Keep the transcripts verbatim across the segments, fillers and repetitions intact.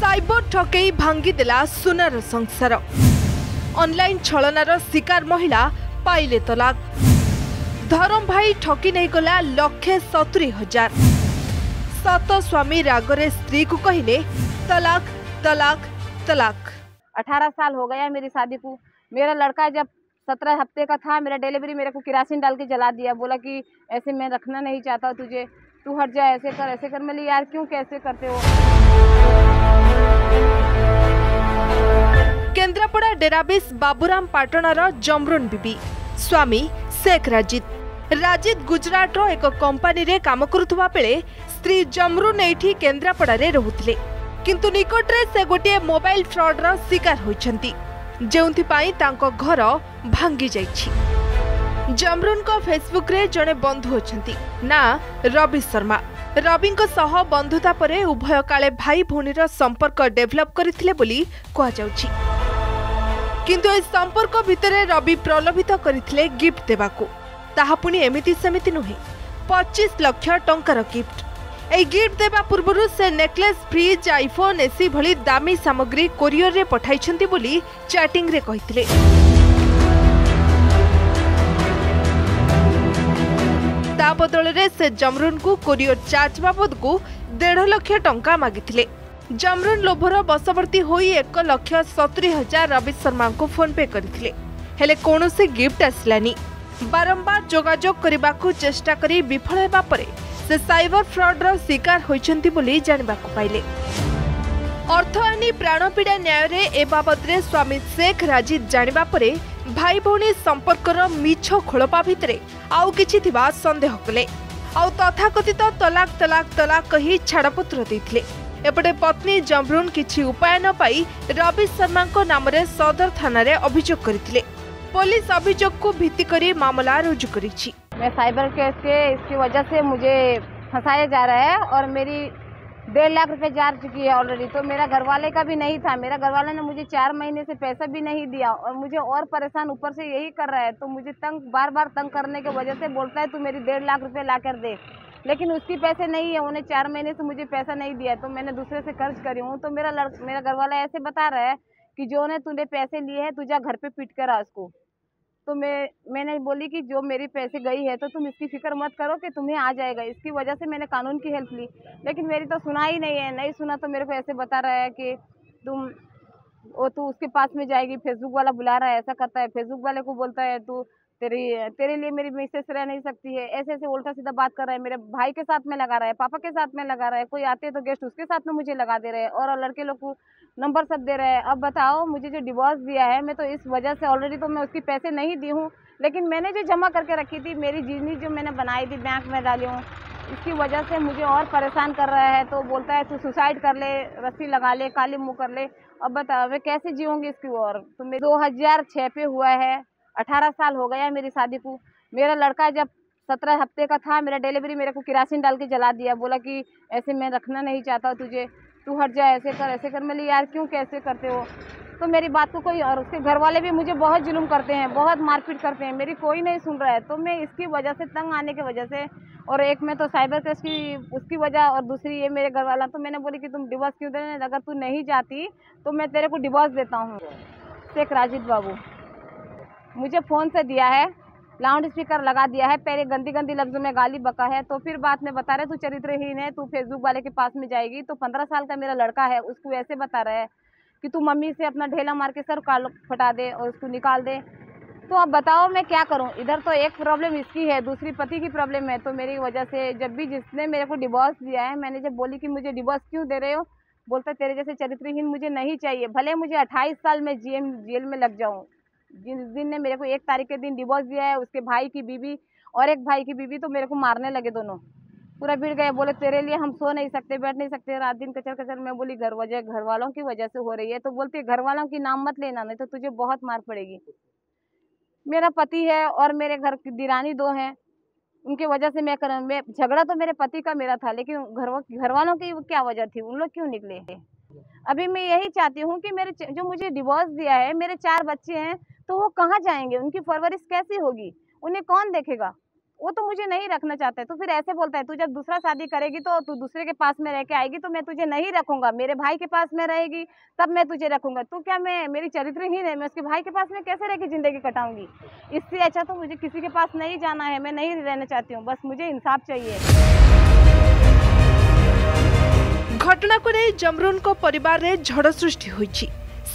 Cyber ठकई भांगी देला सुनार संसार। ऑनलाइन छलनार शिकार महिला पाइले तलाक। धरम भाई ठकी नहीं गला लक्षे सतुरी हजार। सत स्वामी रागरे स्त्री को कहले तलाक तलाक तलाक। अठारह साल हो गया मेरी शादी को। मेरा लड़का जब सत्रह हफ्ते का था, मेरा डिलीवरी, मेरे को किरासिन डाल के जला दिया। बोला कि ऐसे मैं रखना नहीं चाहता तुझे, तू हट जा, ऐसे कर ऐसे कर। मेरे यार क्यों कैसे करते हो। केंद्रापड़ा डेराबिस बाबूराम पाटणार जमरुन बीबी। स्वामी शेख राजित। राजित गुजरात रो एक कंपनी रे काम करुवा बेले स्त्री जमरुन एठी केंद्रापड़ा रे रहुतले, किंतु निकट रे से गोटे मोबाइल फ्रॉड रो शिकार होइछंती, जेउंथि पाई तांको घर भांगी जाइछि। जमरुन को फेसबुक रे जने बंधु अछंती ना रवि शर्मा। रवि को सह बंधुता परे उभय काले भाई भौणीर संपर्क डेभलप करथिले बोली कहा जाउछि, किंतु ए संपर्क भितरे रवि प्रलोभित करथिले गिफ्ट देबाको। ताहा पुनी एमिति समिति नुहे, पच्चीस लाख टंकार गिफ्ट। ए गिफ्ट देबा पूर्वरु से नेकलेस, फ्रिज, आईफोन एसी भली दामी सामग्री कोरियर रे पठाइछंती बोली चैटिंग रे कहिथिले। ता बदल रे से जमरुन को कोरियर चार्ज बाबद को डेढ़ लाख टंका मागिथिले। जमरुन लोभर बशवर्ती होई एक लाख सत्तरी हजार रवि शर्मा को फोन पे करथिले, हेले कोनोसे गिफ्ट आसलानी। बारंबार जोगाजोग करबा को चेष्टा करी विफल हेबा परे से साइबर फ्रॉड रो शिकार होइछंती बोली जानबा को पाइले। अर्थहानि प्राणपीड़ा न्याय रे ए बाबत रे स्वामी शेख राजित जानबा परे भाई भौणी संपर्कर मिछ खोलपा भितरे आउ किछि थिबा संदेह कले। आउ तथाकथित तलाक तलाक तलाक कही छाड़पत्र देथिले। एपटे पत्नी जमरुन किछि उपाय न पाई रवि शर्मा को नामरे सदर थाना रे अभियोग करथिले। पुलिस अभियोग को भित्ति करी मामला रुजु करिछि। मैं साइबर केस के इसकी वजह से मुझे फंसाया जा रहा है और मेरी डेढ़ लाख रुपए जा चुकी है ऑलरेडी। तो मेरा घरवाले का भी नहीं था, मेरा घरवाले ने मुझे चार महीने से पैसा भी नहीं दिया और मुझे और परेशान ऊपर से यही कर रहा है। तो मुझे तंग बार बार तंग करने के वजह से बोलता है तू मेरी डेढ़ लाख रुपए ला कर दे, लेकिन उसकी पैसे नहीं है। उन्हें चार महीने से मुझे पैसा नहीं दिया तो मैंने दूसरे से कर्ज करी हूँ। तो मेरा लड़ मेरा घरवाला ऐसे बता रहा है कि जो ने तूने पैसे लिए है तुझा घर पर पीट कर आ उसको। तो मैं मैंने बोली कि जो मेरी पैसे गई है तो तुम इसकी फिक्र मत करो कि तुम्हें आ जाएगा। इसकी वजह से मैंने कानून की हेल्प ली, लेकिन मेरी तो सुना ही नहीं है। नहीं सुना तो मेरे को ऐसे बता रहा है कि तुम वो तू उसके पास में जाएगी। फेसबुक वाला बुला रहा है, ऐसा करता है। फेसबुक वाले को बोलता है तू तेरी तेरे लिए मेरी मिसेस रह नहीं सकती है। ऐसे ऐसे उल्टा सीधा बात कर रहा है। मेरे भाई के साथ में लगा रहा है, पापा के साथ में लगा रहा है, कोई आते तो गेस्ट उसके साथ में मुझे लगा दे रहे हैं और लड़के लोग को नंबर सब दे रहे हैं। अब बताओ मुझे जो डिवोर्स दिया है मैं तो इस वजह से ऑलरेडी तो मैं उसकी पैसे नहीं दी हूँ, लेकिन मैंने जो जमा करके रखी थी, मेरी जीवनी जो मैंने बनाई थी बैंक में डाली हूँ, इसकी वजह से मुझे और परेशान कर रहा है। तो बोलता है तू सुसाइड कर ले, रस्सी लगा ले, काली मुँह कर ले। अब बताओ मैं कैसे जीऊँगी इसकी। और तो मेरे दो हज़ार छः पे हुआ है, अठारह साल हो गया मेरी शादी को। मेरा लड़का जब सत्रह हफ्ते का था, मेरा डिलीवरी, मेरे को किरासिन डाल के जला दिया। बोला कि ऐसे मैं रखना नहीं चाहता तुझे, तू हट जा, ऐसे कर ऐसे कर। मेरे यार क्यों कैसे करते हो। तो मेरी बात को कोई, और उसके घर वाले भी मुझे बहुत जुल्म करते हैं, बहुत मारपीट करते हैं, मेरी कोई नहीं सुन रहा है। तो मैं इसकी वजह से तंग आने की वजह से, और एक मैं तो साइबर केस की उसकी वजह, और दूसरी ये मेरे घर वाला। तो मैंने बोली कि तुम डिवोर्स क्यों दे, अगर तू नहीं जाती तो मैं तेरे को डिवोर्स देता हूँ। शेख राजित बाबू मुझे फ़ोन से दिया है, लाउड स्पीकर लगा दिया है, पहले गंदी गंदी लफ्जों में गाली बका है। तो फिर बाद में बता रहे तू चरित्रहीन है, तू फेसबुक वाले के पास में जाएगी। तो पंद्रह साल का मेरा लड़का है, उसको ऐसे बता रहा है कि तू मम्मी से अपना ढेला मार के सर काल फटा दे और उसको निकाल दे। तो अब बताओ मैं क्या करूं। इधर तो एक प्रॉब्लम इसकी है, दूसरी पति की प्रॉब्लम है। तो मेरी वजह से जब भी जिसने मेरे को डिवोर्स दिया है, मैंने जब बोली कि मुझे डिवोर्स क्यों दे रहे हो, बोलता तेरे जैसे चरित्रहीन मुझे नहीं चाहिए, भले मुझे अट्ठाईस साल में जेल जेल में लग जाऊँ। जिस दिन ने मेरे को एक तारीख के दिन डिवोर्स दिया है, उसके भाई की बीवी और एक भाई की बीवी तो मेरे को मारने लगे, दोनों पूरा भीड़ गए। बोले तेरे लिए हम सो नहीं सकते, बैठ नहीं सकते, रात दिन कचर कचर। मैं बोली घर वजह घर वालों की वजह से हो रही है। तो बोलते घर वालों की नाम मत लेना, नहीं तो तुझे बहुत मार पड़ेगी। मेरा पति है और मेरे घर की दिरानी दो हैं, उनकी वजह से मैं कर मैं झगड़ा तो मेरे पति का मेरा था, लेकिन घर घर वालों की क्या वजह थी, उन लोग क्यों निकले। अभी मैं यही चाहती हूँ कि मेरे जो मुझे डिवोर्स दिया है, मेरे चार बच्चे हैं, तो वो कहाँ जाएंगे, उनकी परवरिश कैसी होगी, उन्हें कौन देखेगा। वो तो मुझे नहीं रखना चाहता है। तो फिर ऐसे बोलता है, तू जब दूसरा शादी करेगी तो तू दूसरे के पास में रह के आएगी तो मैं तुझे नहीं रखूंगा, मेरे भाई के पास में रहेगी तब मैं तुझे रखूंगा। तो क्या मैं, मेरी चरित्रहीन है, मैं उसके भाई के पास में कैसे रह के जिंदगी कटाऊंगी? इससे अच्छा तो मुझे किसी के पास नहीं जाना है, मैं नहीं रहना चाहती हूँ, बस मुझे इंसाफ चाहिए। घटना को लेकर जमरून को परिवार में झड़ सृष्टि होइछि।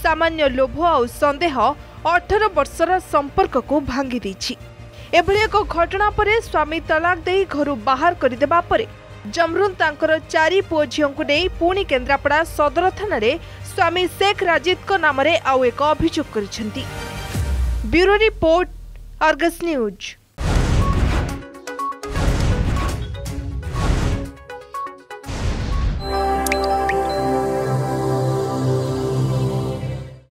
सामान्य लोभ और संदेह अठारह वर्षर संपर्क को भांगी देछि। एभली एक घटना पर स्वामी तलाक दे घर बाहर करदेवा पर जमरून तांकर चारि पु झीं को नहीं पुणी केन्द्रापड़ा सदर थाना स्वामी शेख राजीत नाम आउ एक अभियोग कर। Bureau report, Argus news.